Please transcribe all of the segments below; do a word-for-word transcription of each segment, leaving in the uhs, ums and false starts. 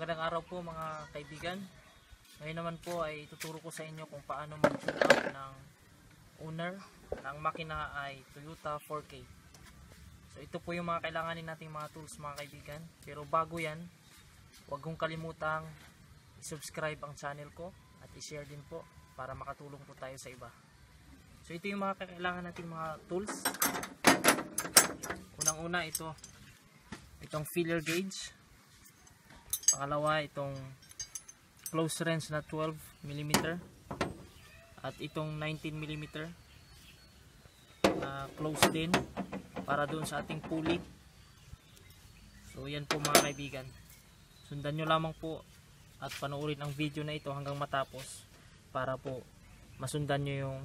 Magandang araw po mga kaibigan. Ngayon naman po ay tuturo ko sa inyo kung paano mag-tune up ng owner ng makina ay Toyota four K. So ito po yung mga kailanganin nating mga tools mga kaibigan. Pero bago yan, huwag kong kalimutang i-subscribe ang channel ko at i-share din po para makatulong po tayo sa iba. So ito yung mga kailangan nating mga tools. Unang-una ito, itong feeler gauge. Pangalawa, itong close range na twelve millimeter at itong nineteen millimeter na close din para doon sa ating pulley. So yan po mga kaibigan, sundan nyo lamang po at panoorin ang video na ito hanggang matapos para po masundan nyo yung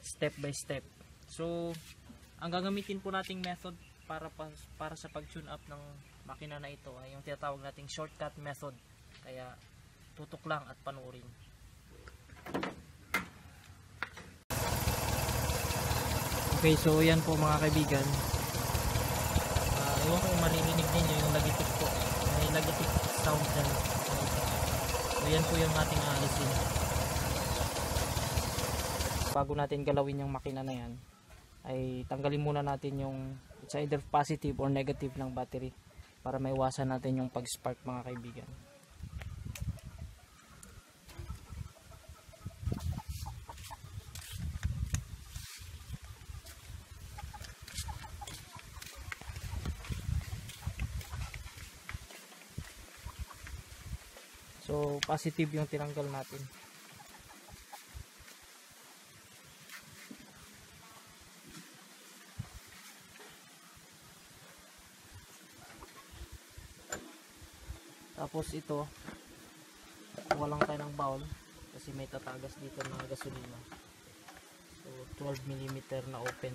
step by step. So ang gagamitin po nating method para pa, para sa pag-tune up ng makina na ito ay yung tinatawag nating shortcut method, kaya tutok lang at panuorin. Okay, so yan po mga kaibigan, uh, iwan ko maririnig ninyo yung lagitik po, may lagitik sound dyan. So yan po yung ating aalisin bago natin galawin yung makina na yan. Ay tanggalin muna natin yung it's either positive or negative ng battery para maiwasan natin yung pag-spark mga kaibigan. So positive yung tinanggal natin. Tapos ito, walang tayo ng bowl kasi may tatagas dito ng gasolina. So twelve millimeter na open.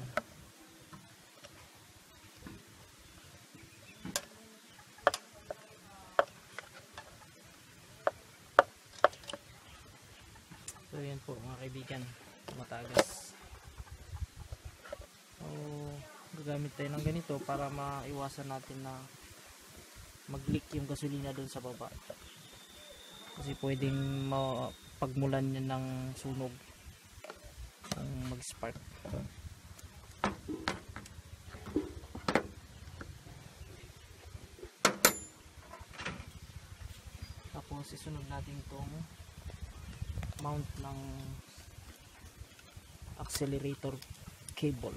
So yan po mga kaibigan, matagas. So gagamit tayo ng ganito para maiwasan natin na mag-leak yung gasolina doon sa baba, kasi pwedeng mapagmulan niya ng sunog ang mag-spark. Tapos isunod natin itong mount ng accelerator cable.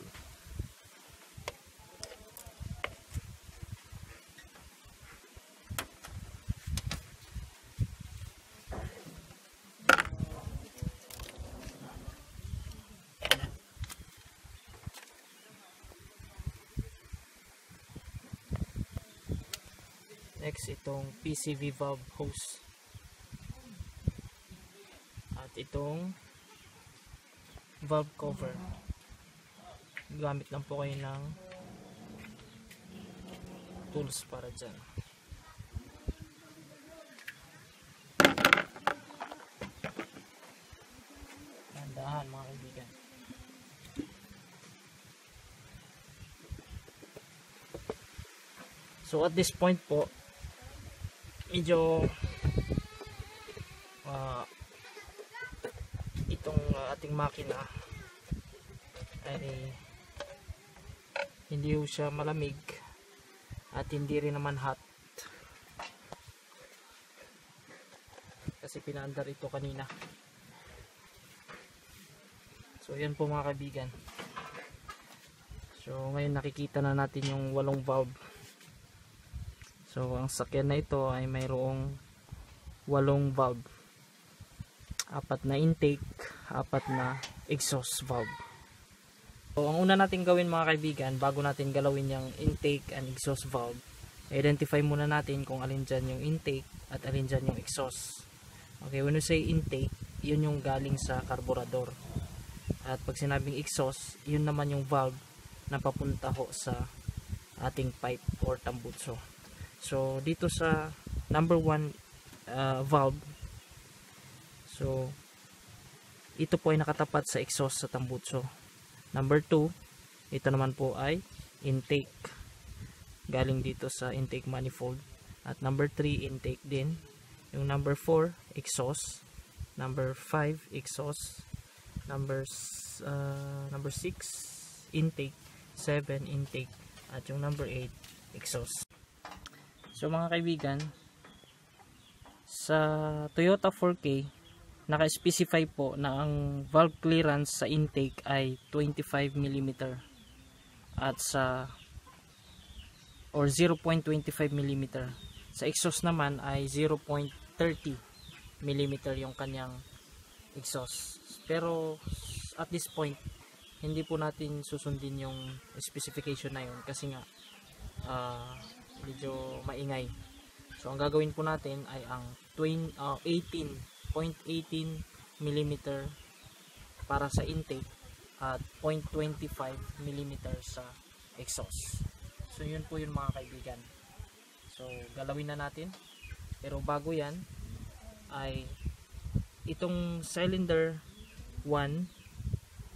Next, itong P C V valve hose at itong valve cover. Gamit lang po kayo ng tools para dyan. Tandaan mga kaibigan, so at this point po medyo uh, itong uh, ating makina ay hindi siya malamig at hindi rin naman hot kasi pinaandar ito kanina. So yan po mga kaibigan, so ngayon nakikita na natin yung walong valve. So ang sakyan na ito ay mayroong walong valve. Apat na intake, apat na exhaust valve. So ang una natin gawin mga kaibigan, bago natin galawin yung intake and exhaust valve, identify muna natin kung alin dyan yung intake at alin dyan yung exhaust. Okay, when you say intake, yun yung galing sa carburetor. At pag sinabing exhaust, yun naman yung valve na papunta ho sa ating pipe or tambutso. So dito sa number one uh, valve, so ito po ay nakatapat sa exhaust sa tambutso. Number two, ito naman po ay intake, galing dito sa intake manifold. At number three, intake din. Yung number four, exhaust. Number five, exhaust. Number uh, number six, intake. seven, intake. At yung number eight, exhaust. So mga kaibigan, sa Toyota four K, naka-specify po na ang valve clearance sa intake ay twenty-five millimeters at sa or zero point two five millimeters. Sa exhaust naman ay zero point three zero millimeters yung kanyang exhaust. Pero at this point, hindi po natin susundin yung specification na yun kasi nga uh, medyo maingay. So ang gagawin po natin ay ang eighteen point one eight millimeters para sa intake at zero point two five millimeters sa exhaust. So yun po yun mga kaibigan. So galawin na natin. Pero bago yan ay itong cylinder one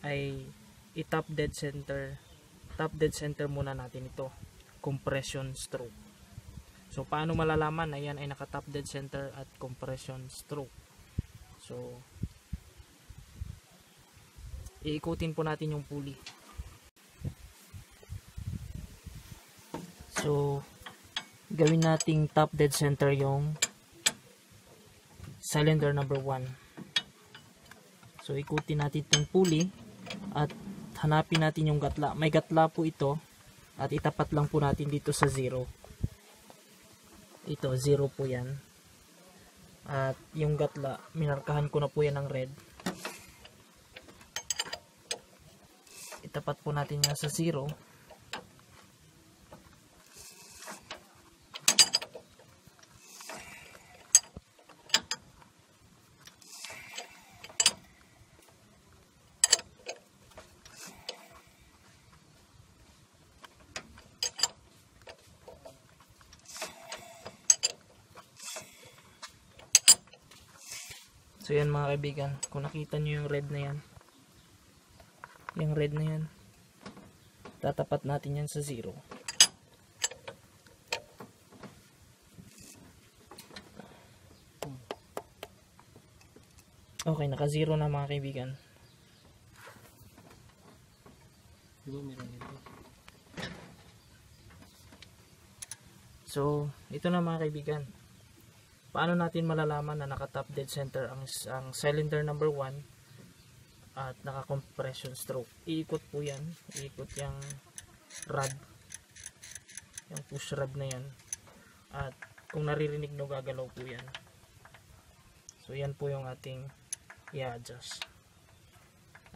ay i-top dead center. Top dead center muna natin ito. Compression stroke. So paano malalaman na yan ay naka-top dead center at compression stroke? So iikutin po natin yung pulley. So, gawin nating top dead center yung cylinder number one. So, ikutin natin itong pulley at hanapin natin yung gatla. May gatla po ito at itapat lang po natin dito sa zero. Ito, zero po yan. At yung gatla, minarkahan ko na po yan ng red. Itapat po natin yan sa zero. So yan mga kaibigan, kung nakita nyo yung red na yan, yung red na yan, tatapat natin yan sa zero. Okay, naka zero na mga kaibigan. So ito na mga kaibigan. Paano natin malalaman na naka-top dead center ang, ang cylinder number one at naka-compression stroke? Iikot po yan. Iikot yung rod. Yung push rod na yan. At kung naririnig nyo, gagalaw po yan. So, yan po yung ating i-adjust.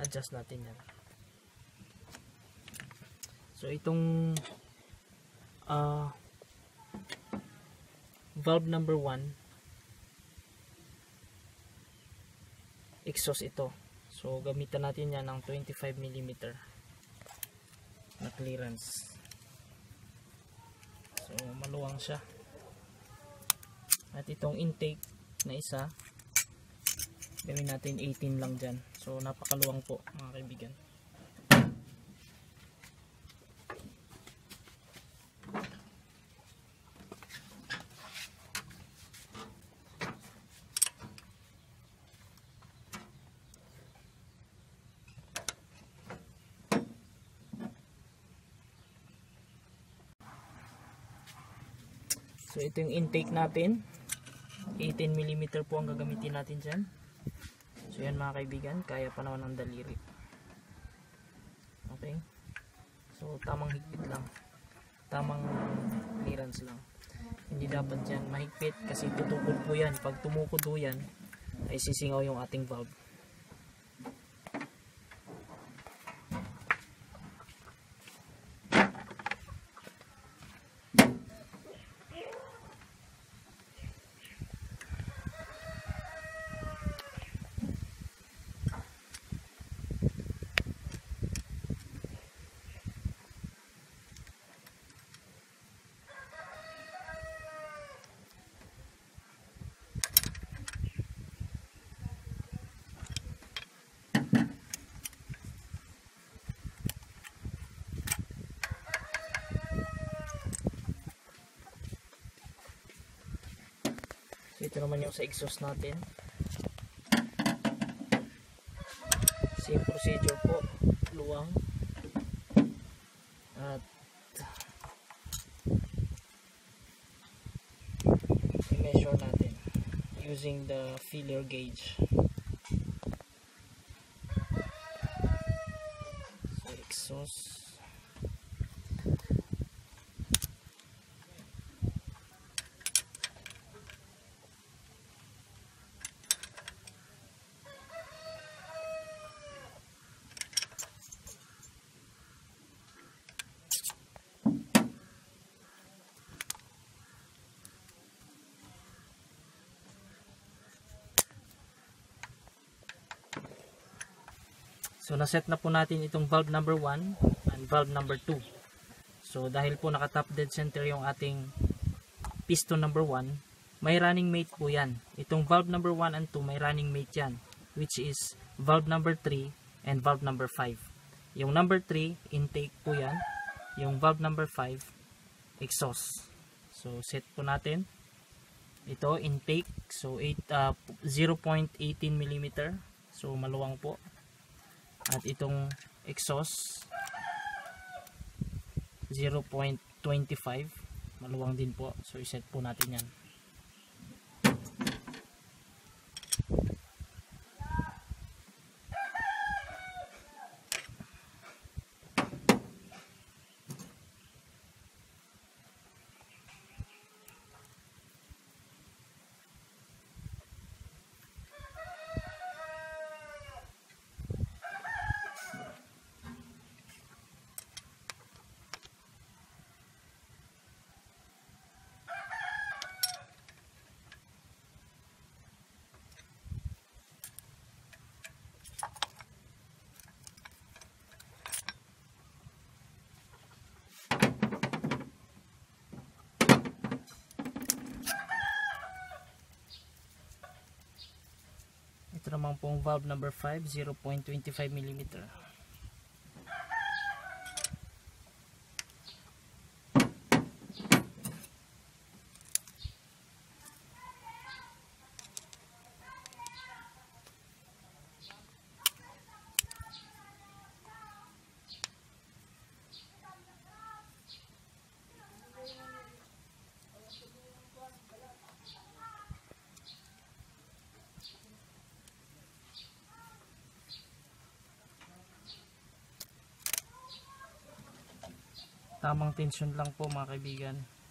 Adjust natin yan. So, itong uh, valve number one, exhaust ito. So gamitan natin yan ng twenty-five millimeters na clearance. So maluwang siya. At itong intake na isa, gawin natin eighteen lang dyan. So napakaluwang po mga kaibigan. So, ito yung intake natin. eighteen millimeters po ang gagamitin natin dyan. So, yan mga kaibigan. Kaya pa naman ang daliri. Okay. So, tamang higpit lang. Tamang clearance lang. Hindi dapat dyan mahigpit kasi tutukod po yan. Pag tumukod po yan, ay sisingaw yung ating valve. Dito naman yung sa exhaust natin. Same procedure po, luwang at i-measure natin using the feeler gauge. So exhaust So, naset na po natin itong valve number one and valve number two. So, dahil po naka-top dead center yung ating piston number one, may running mate po yan. Itong valve number one and two, may running mate yan, which is valve number three and valve number five. Yung number three, intake po yan. Yung valve number five, exhaust. So, set po natin. Ito, intake. So, eight, uh, zero point one eight millimeter. So, maluwang po. At itong exhaust zero point two five, maluwang din po. So iset po natin yan. Naman pong valve number five, zero point two five millimeter. Tamang tension lang po mga kaibigan.